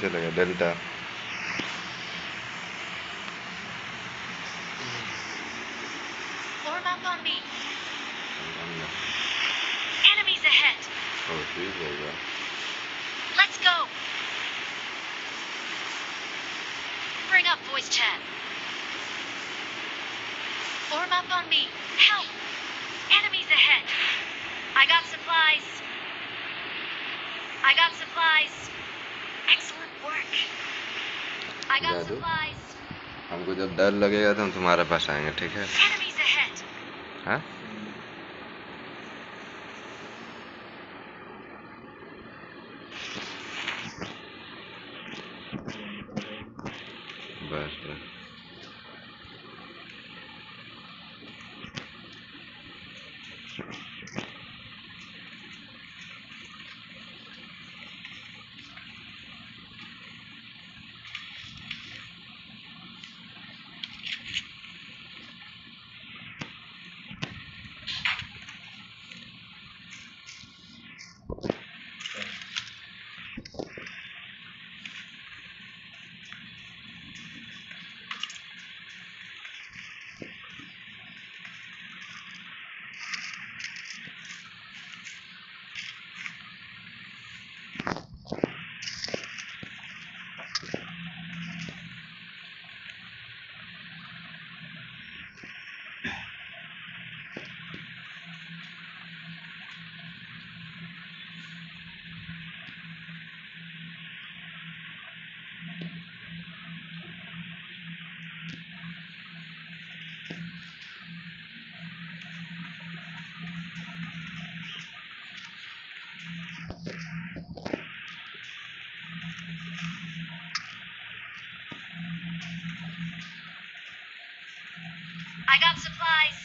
कहाँ से लगा delta. Let's go. Bring up voice chat. Form up on me. Help. Enemies ahead. I got supplies. I got supplies. Excellent work. I got supplies. हमको जब डर लगेगा तो हम तुम्हारे पास आएंगे, ठीक है? Enemies ahead. हाँ? I got supplies.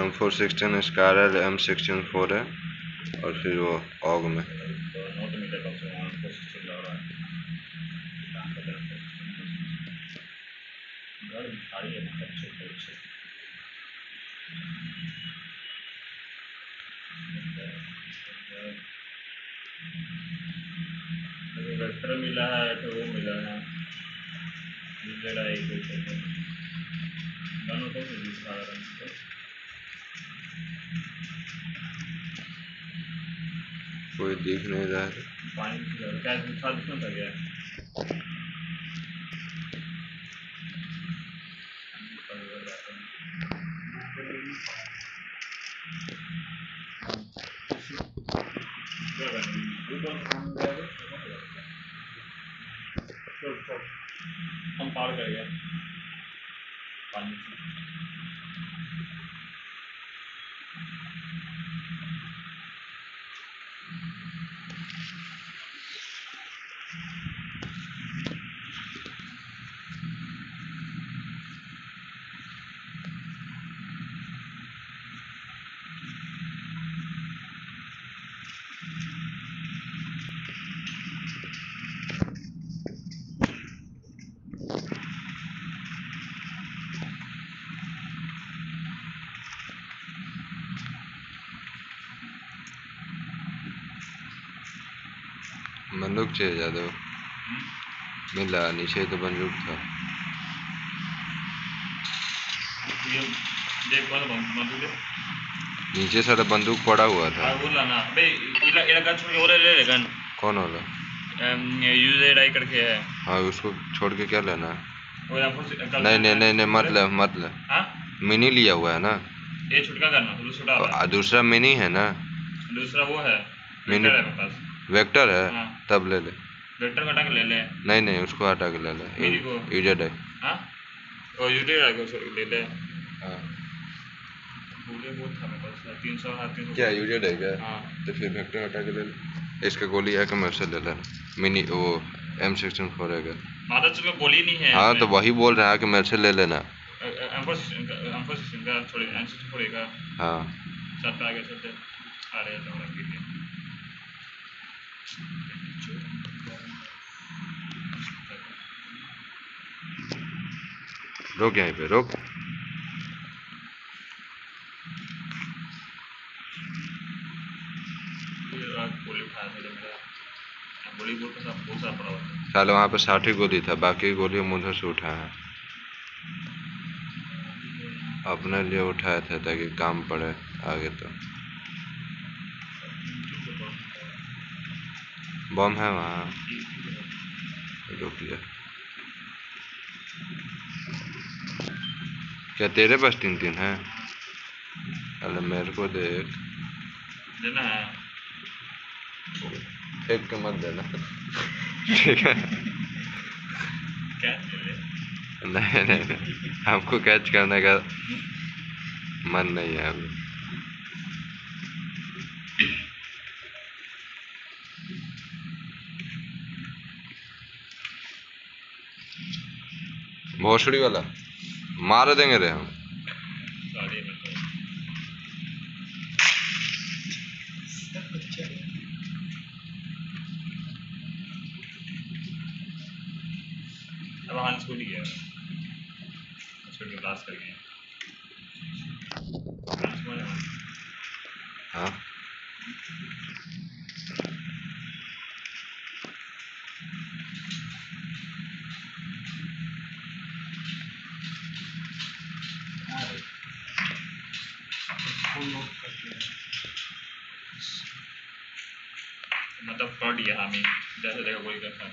M416 scar है, M16-4 है और फिर वो ऑग में वेक्टर मिला है तो वो मिला है लड़ाई को दोनों को दिखा रहा है। कोई दिख नहीं रहा है, पानी क्या दिखा दिखा गया बंदूक चाहिए ज़्यादा मिला नीचे तो बंदूक था नीचे सारा बंदूक पड़ा हुआ था। कौन वाला यूज़ करके है? हाँ उसको छोड़ के क्या लेना? नहीं नहीं नहीं नहीं मतलब मिनी लिया हुआ है ना, ये छुटका करना। दूसरा मिनी है ना, दूसरा वो है मिनी वेक्टर है। हाँ। तब ले ले वेक्टर को हटा के ले ले। नहीं नहीं उसको हटा के ले ले यूजेड है। हां और यूजेड है उसको ले ले। हां बोले बहुत था मेरे पास 300 आते हैं क्या यूजेड है क्या? हां तो फिर वेक्टर हटा के ले ले। इसका गोली है कमर्शियल ले ले मिनी वो M16 4 में बोली नहीं है। हाँ तो वही बोल रहे हैं कि मेरे से ले लेना। हाँ रोक यहीं पे रोक। साला वहाँ पे 60 गोली था, बाकी गोली मुझे से उठाया है, अपने लिए उठाया था ताकि काम पड़े आगे। तो बम है वहाँ, रुकिए। क्या तेरे पास 3-3 है? अरे मेरे को देख देना है, एक के मत देना ठीक है। नहीं नहीं हमको कैच करने का मन नहीं है अभी। भोसड़ी वाला मार देंगे रे हम। हाँ मतलब फ्रॉड यहाँ में जैसे देखा कोई करता है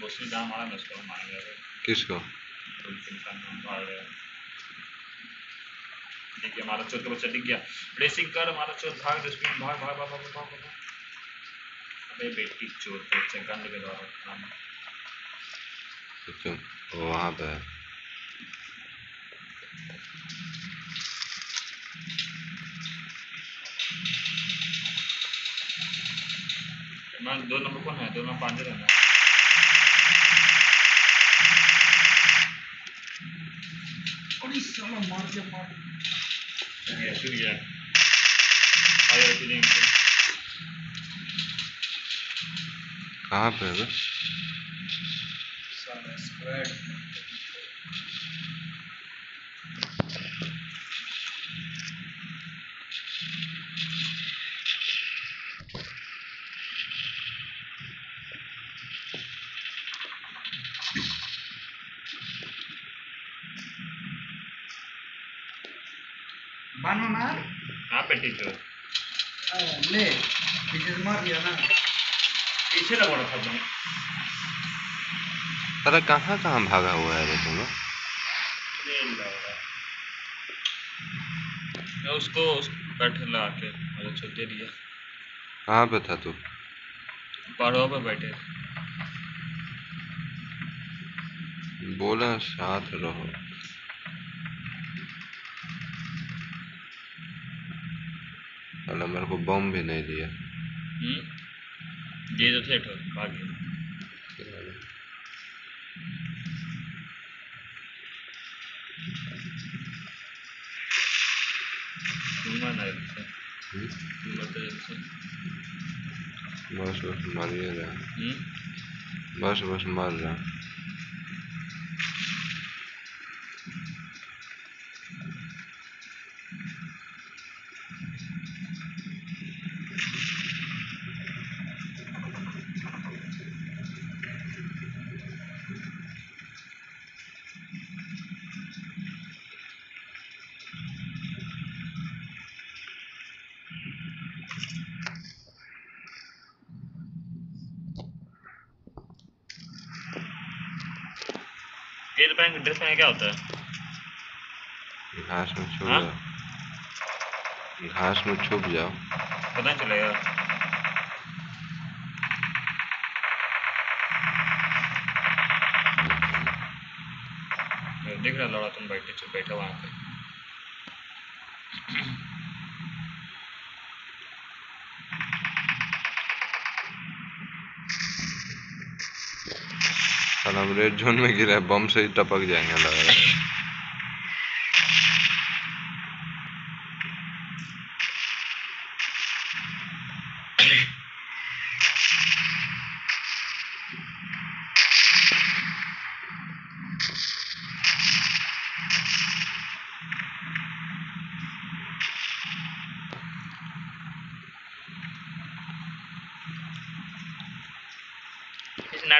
बोसी दाम मारा ना उसको मारा गया। किसको? ठीक है हमारा चोर का बच्चा दिख गया। रेसिंग कर हमारा चोर भाग, रेस्पिन भाग भाग भाग भाग भाग। अबे बेटी चोर तो चंगा लेके जा रहा है। अच्छा वहाँ पे मैं 2 नंबर कौन है? 2 नंबर पांच रहना है। और इस समय मार के मार ये फिर गया आया फिर कहाँ पे है? साला स्क्वाड बानवा मार। हाँ पेटी चोर ले पीछे मार दिया ना, पीछे लगा था तुम। अरे कहाँ कहाँ भागा हुआ है तुम? मैं उसको बैठे ला के मुझे छोड़ दे दिया। कहाँ पे था तू? पहाड़ों पे बैठे बोला साथ रहो। अल्लाह मेरे को बम भी नहीं दिया। दे तो थे ठोक भाग गया। बस बस मार रहा, बस बस मार रहा। ड्रेस में क्या होता है? घास में छुप जाओ, घास में छुप जाओ, पता नहीं चलेगा। देख रहा लौड़ा तुम बैठे चुप बैठा वहाँ पे। साला हम रेड जोन में गिरा है, बम से ही टपक जाएंगे लग रहा है।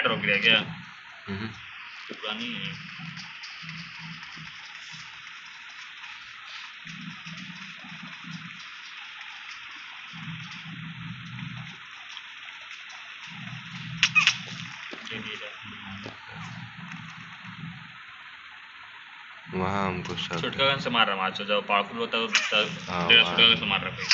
ड्रॉप गया क्या? पुरानी है। वहाँ हमको छुटका गन से मार रहा, माचो जब पार्कुल होता है तब तेरा छुटका गन से मार रहा है।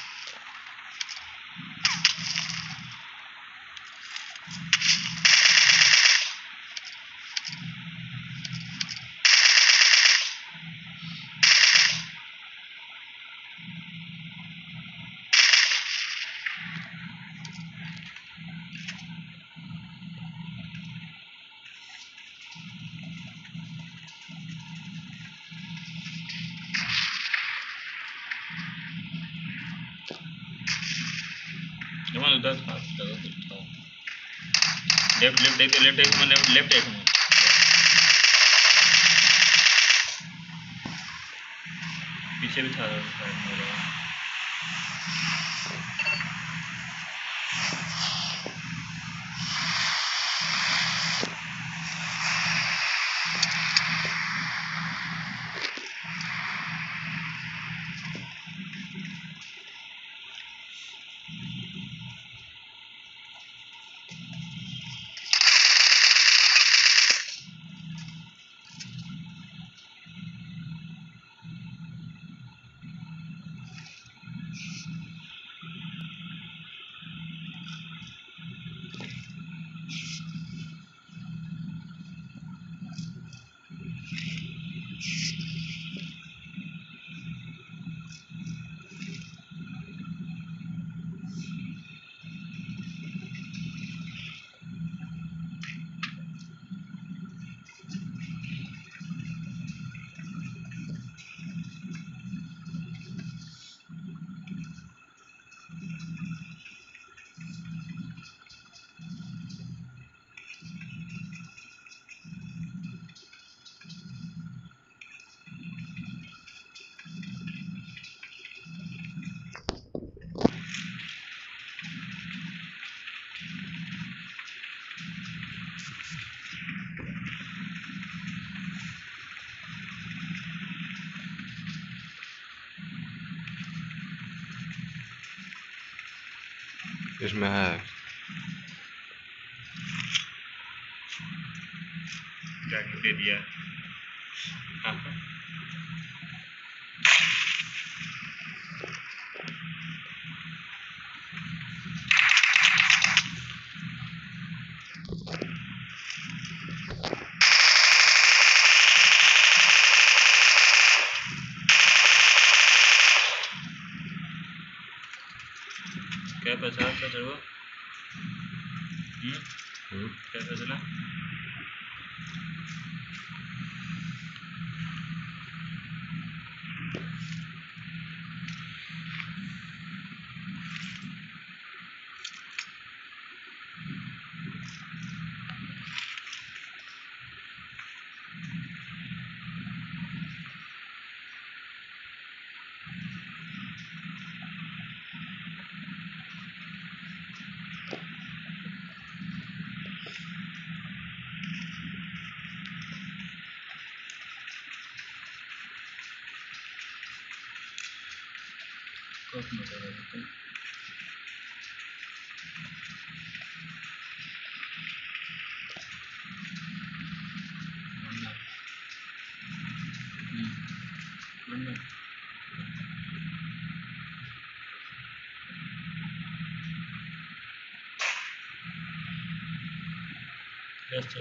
लेफ्ट पीछे भी था। इसमें है दे दिया। क्या फैसला?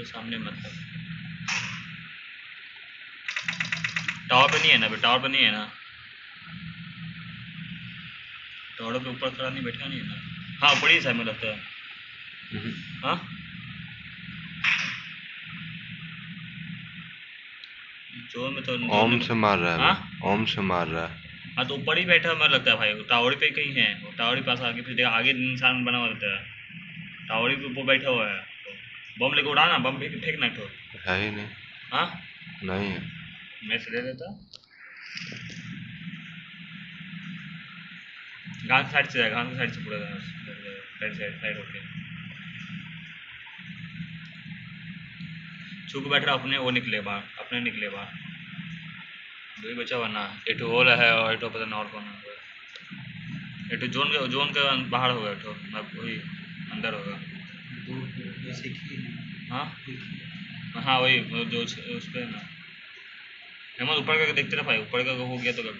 सामने मतलब टावर पे नहीं है ना, टावर पे नहीं है ना, टावर के ऊपर खड़ा नहीं बैठा नहीं है ना। हाँ ऊपर ही साइड में लगता है। हाँ जोर में तो ओम से मार रहा है। हाँ ओम से मार रहा है। हाँ तो ऊपर ही बैठा हमारा लगता है भाई, वो टावर पे कहीं है, वो टावर के पास आगे फिर आगे इंसान बना हुआ रहता है, टावर के ऊपर बैठा हुआ है। बम लेके उड़ाना, बम फेंकना तो है ही नहीं। हाँ नहीं है, मैं ले लेता घाट के साइड से, जाए घाट के साइड से पूरा साइड होके छुप बैठ रहा अपने, वो निकले बाहर, अपने निकले बाहर, दो ही बचा हुआ ना, एटो होल है और एटो पता नहीं और कौन है, एटो जोन के बाहर होगा, एटो वही अंदर होगा। हाँ हाँ वही जो उस पर ना हेमंत ऊपर करके देखते ना भाई, ऊपर का हो गया तो कब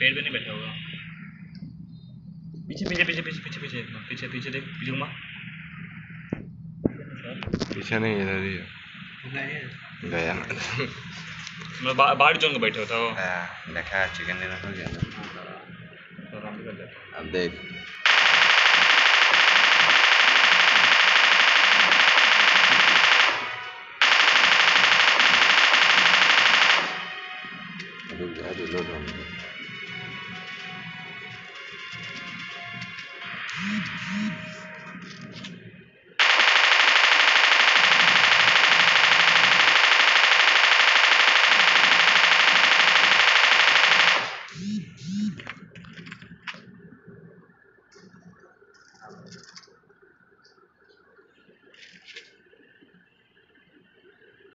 पेड़ पे नहीं बैठा होगा। पीछे पीछे पीछे पीछे पीछे पीछे पीछे पीछे देख, पीछे घुमा, पीछे नहीं इधर ही गया। मैं बाहर जोन को बैठे होता वो देखा चिकन लेना हो गया अब देख। रुक जा, रुक जा।